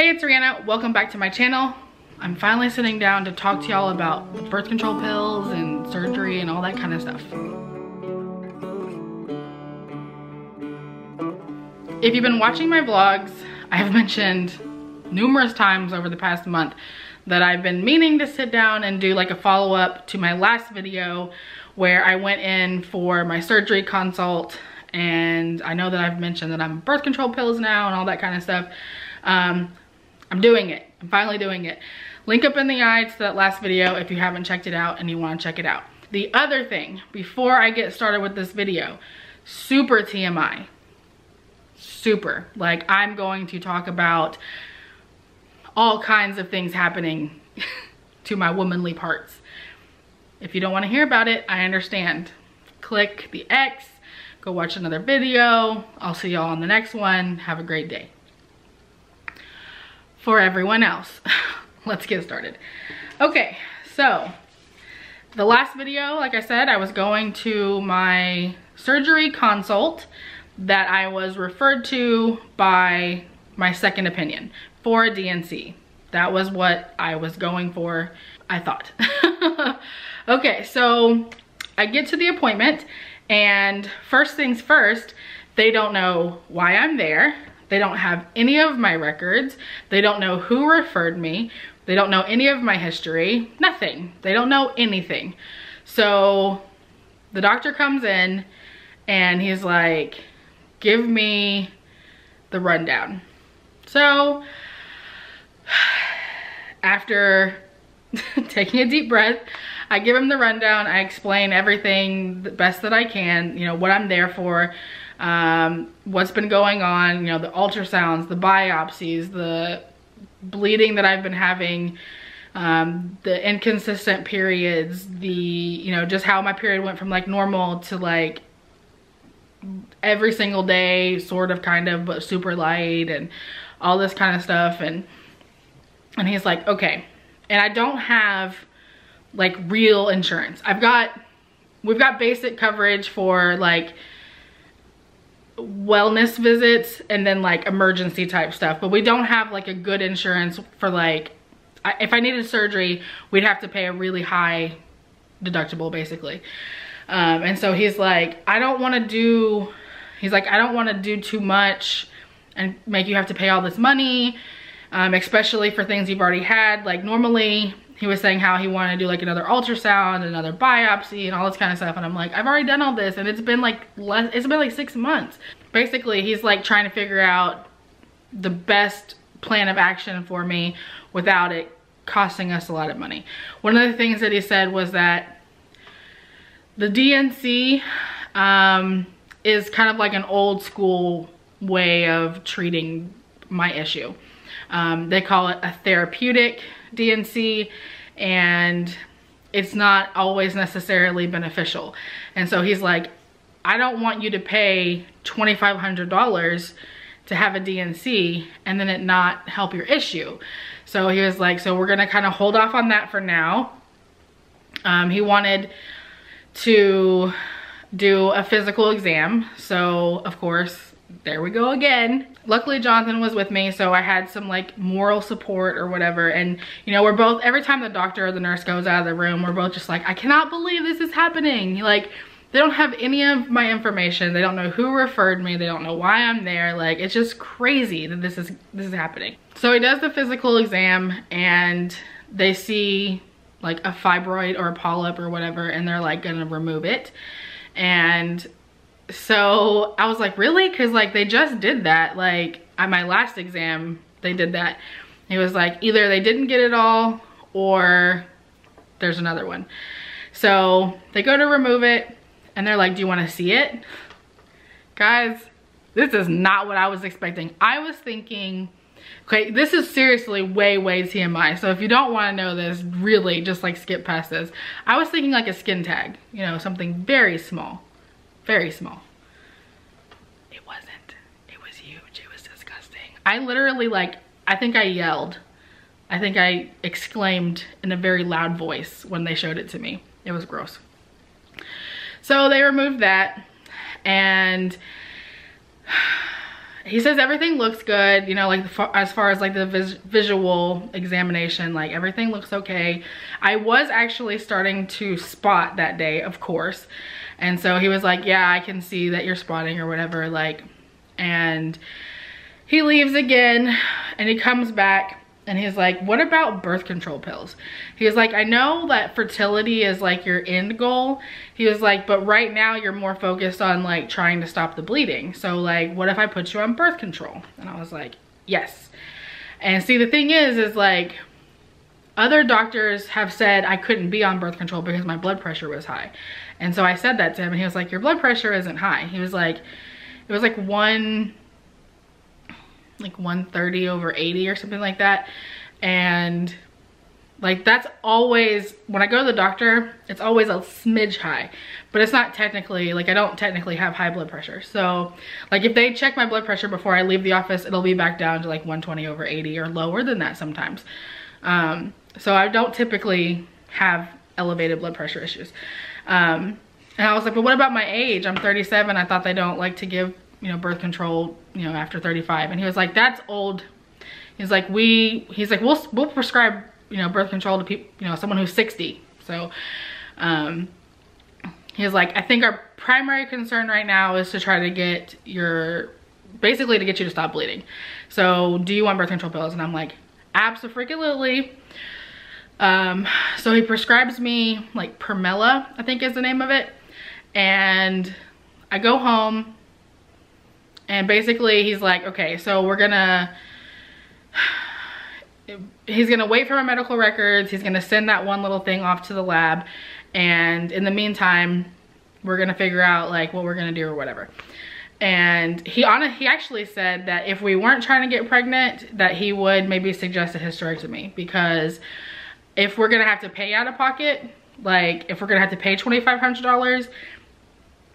Hey, it's Rihanna. Welcome back to my channel. I'm finally sitting down to talk to y'all about birth control pills and surgery and all that kind of stuff. If you've been watching my vlogs, I've mentioned numerous times over the past month that I've been meaning to sit down and do like a follow-up to my last video where I went in for my surgery consult. And I know that I've mentioned that I'm birth control pills now and all that kind of stuff. I'm doing it. I'm finally doing it. Link up in the eye to that last video if you haven't checked it out and you want to check it out. The other thing, before I get started with this video, super TMI. Super. Like, I'm going to talk about all kinds of things happening to my womanly parts. If you don't want to hear about it, I understand. Click the X, go watch another video. I'll see y'all on the next one. Have a great day. For everyone else, let's get started. Okay, so the last video, like I said, I was going to my surgery consult that I was referred to by my second opinion for a DNC. That was what I was going for, I thought. Okay, so I get to the appointment, and first things first, they don't know why I'm there. They don't have any of my records. They don't know who referred me. They don't know any of my history, nothing. They don't know anything. So the doctor comes in and he's like, give me the rundown. So after taking a deep breath, I give him the rundown. I explain everything the best that I can, you know, what I'm there for, what's been going on, you know, the ultrasounds, the biopsies, the bleeding that I've been having, the inconsistent periods, the, you know, just how my period went from like normal to like every single day, sort of, kind of, but super light and all this kind of stuff. And he's like, okay. And I don't have like real insurance. We've got basic coverage for like wellness visits and then like emergency type stuff, but we don't have like a good insurance for like, if I needed surgery, we'd have to pay a really high deductible basically. And so he's like, I don't want to do too much and make you have to pay all this money, especially for things you've already had. Like normally he was saying how he wanted to do like another ultrasound, another biopsy and all this kind of stuff. And I'm like, I've already done all this. And it's been like 6 months. Basically, he's like trying to figure out the best plan of action for me without it costing us a lot of money. One of the things that he said was that the DNC is kind of like an old school way of treating my issue. They call it a therapeutic DNC, and it's not always necessarily beneficial. And so he's like, I don't want you to pay $2,500 to have a DNC and then it not help your issue. So he was like, so we're gonna kind of hold off on that for now. He wanted to do a physical exam, so of course, there we go again. Luckily, Jonathan was with me, so I had some like moral support or whatever. And you know, we're both, every time the doctor or the nurse goes out of the room, we're both just like, I cannot believe this is happening. Like, they don't have any of my information. They don't know who referred me. They don't know why I'm there. Like, it's just crazy that this is happening. So he does the physical exam and they see like a fibroid or a polyp or whatever, and they're like gonna remove it. And so I was like, really? Cause like they just did that. Like at my last exam, they did that. It was like, either they didn't get it all or there's another one. So they go to remove it and they're like, do you want to see it? Guys, this is not what I was expecting. I was thinking, okay, this is seriously way, way TMI. So if you don't want to know this, really just like skip past this. I was thinking like a skin tag, you know, something very small. Very small. It wasn't. It was huge. It was disgusting. I literally like, I think I yelled. I think I exclaimed in a very loud voice when they showed it to me. It was gross. So they removed that, and he says everything looks good, you know, like as far as like the visual examination, like everything looks okay. I was actually starting to spot that day, of course. And so he was like, yeah, I can see that you're spotting or whatever, like, and he leaves again and he comes back and he's like, what about birth control pills? He was like, I know that fertility is like your end goal. He was like, but right now you're more focused on like trying to stop the bleeding. So like, what if I put you on birth control? And I was like, yes. And see, the thing is like, other doctors have said I couldn't be on birth control because my blood pressure was high. And so I said that to him and he was like, your blood pressure isn't high. He was like, it was like 130 over 80 or something like that. And like, that's always, when I go to the doctor, it's always a smidge high, but it's not technically, like I don't technically have high blood pressure. So like if they check my blood pressure before I leave the office, it'll be back down to like 120 over 80 or lower than that sometimes. So I don't typically have elevated blood pressure issues. And I was like, but what about my age? I'm 37. I thought they don't like to give, you know, birth control, you know, after 35. And he was like, that's old. He's like, we'll prescribe, you know, birth control to people, you know, someone who's 60. So, he was like, I think our primary concern right now is to try to get your, basically to get you to stop bleeding. So do you want birth control pills? And I'm like, absolutely. So he prescribes me like Permella, I think is the name of it. And I go home and basically he's like, okay, so he's gonna wait for my medical records. He's gonna send that one little thing off to the lab. And in the meantime, we're gonna figure out like what we're gonna do or whatever. And he actually said that if we weren't trying to get pregnant, that he would maybe suggest a hysterectomy, because if we're gonna have to pay out of pocket, like if we're gonna have to pay $2,500,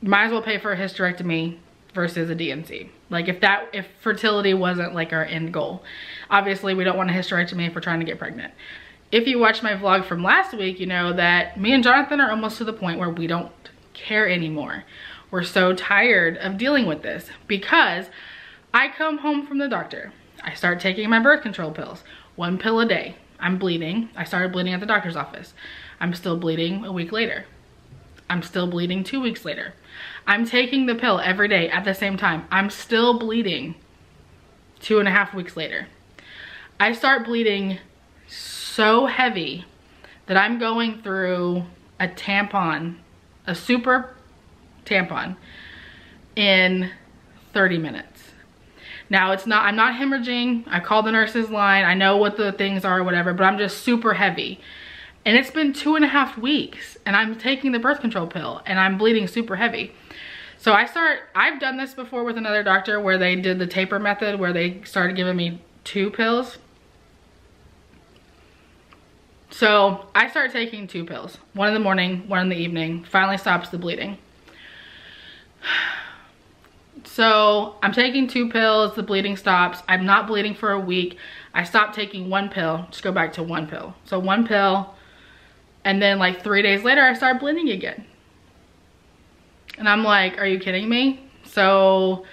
might as well pay for a hysterectomy versus a DNC. Like if fertility wasn't like our end goal. Obviously we don't want a hysterectomy if we're trying to get pregnant. If you watched my vlog from last week, you know that me and Jonathan are almost to the point where we don't care anymore. We're so tired of dealing with this, because I come home from the doctor. I start taking my birth control pills, 1 pill a day. I'm bleeding. I started bleeding at the doctor's office. I'm still bleeding a week later. I'm still bleeding 2 weeks later. I'm taking the pill every day at the same time. I'm still bleeding 2.5 weeks later. I start bleeding so heavy that I'm going through a tampon, a super tampon, in 30 minutes. Now it's not, I'm not hemorrhaging. I called the nurse's line. I know what the things are or whatever, but I'm just super heavy. And it's been 2.5 weeks and I'm taking the birth control pill and I'm bleeding super heavy. So I've done this before with another doctor where they did the taper method, where they started giving me 2 pills. So I start taking 2 pills, one in the morning, one in the evening, finally stops the bleeding. So I'm taking 2 pills, the bleeding stops. I'm not bleeding for a week. I stopped taking 1 pill, just go back to 1 pill. So 1 pill, and then like 3 days later, I start bleeding again. And I'm like, are you kidding me? So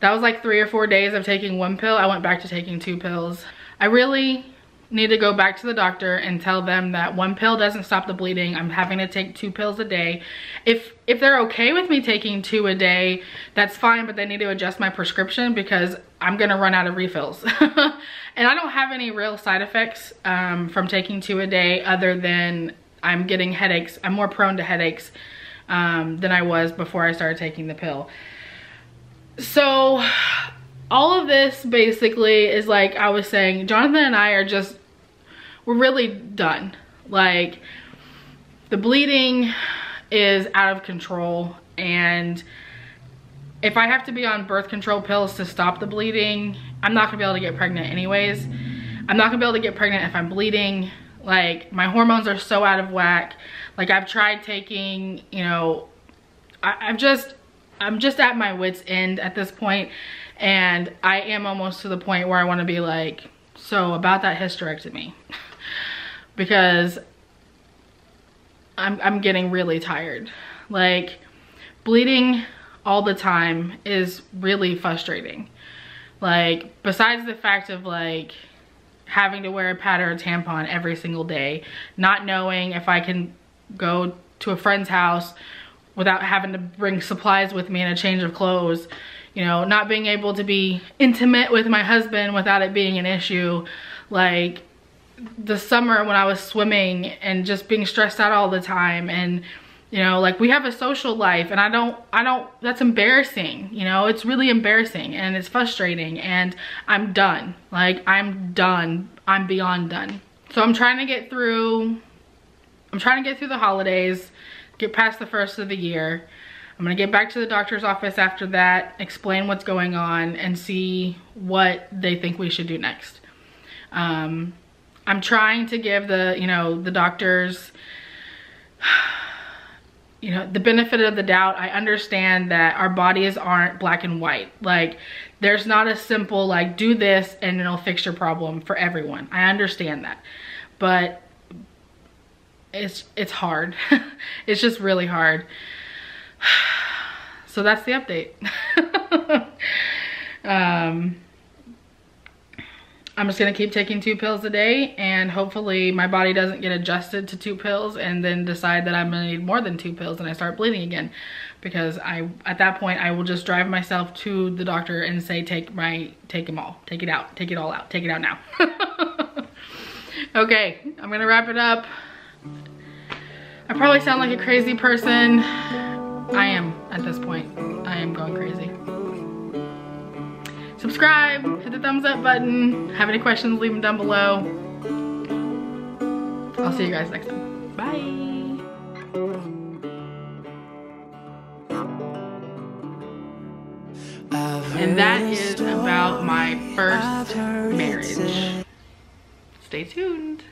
that was like 3 or 4 days of taking 1 pill. I went back to taking 2 pills. I really need to go back to the doctor and tell them that 1 pill doesn't stop the bleeding. I'm having to take 2 pills a day. If they're okay with me taking 2 a day, that's fine, but they need to adjust my prescription because I'm gonna run out of refills. And I don't have any real side effects from taking 2 a day, other than I'm getting headaches. I'm more prone to headaches than I was before I started taking the pill. So all of this basically is, like I was saying, Jonathan and I are just, we're really done. Like the bleeding is out of control, and if I have to be on birth control pills to stop the bleeding, I'm not gonna be able to get pregnant anyways. I'm not gonna be able to get pregnant if I'm bleeding. Like my hormones are so out of whack. Like I've tried taking, you know, I'm just at my wit's end at this point. And I am almost to the point where I want to be like, so about that hysterectomy, because I'm getting really tired. Like bleeding all the time is really frustrating. Like, besides the fact of like having to wear a pad or a tampon every single day, not knowing if I can go to a friend's house without having to bring supplies with me and a change of clothes, you know, not being able to be intimate with my husband without it being an issue. Like the summer when I was swimming and just being stressed out all the time, and you know, like we have a social life and I don't, that's embarrassing. You know, it's really embarrassing and it's frustrating and I'm done. Like I'm done. I'm beyond done. So I'm trying to get through the holidays, get past the first of the year. I'm gonna get back to the doctor's office after that, explain what's going on and see what they think we should do next. I'm trying to give the, you know, the doctors, you know, the benefit of the doubt. I understand that our bodies aren't black and white. Like there's not a simple like do this and it'll fix your problem for everyone. I understand that, but it's hard. It's just really hard. So that's the update. I'm just gonna keep taking 2 pills a day and hopefully my body doesn't get adjusted to 2 pills and then decide that I'm gonna need more than 2 pills and I start bleeding again, because at that point I will just drive myself to the doctor and say, take it all out now. Okay, I'm gonna wrap it up. I probably sound like a crazy person. I am at this point. I am going crazy. Subscribe, hit the thumbs up button. Have any questions, leave them down below. I'll see you guys next time. Bye. And that is about my first marriage. Stay tuned.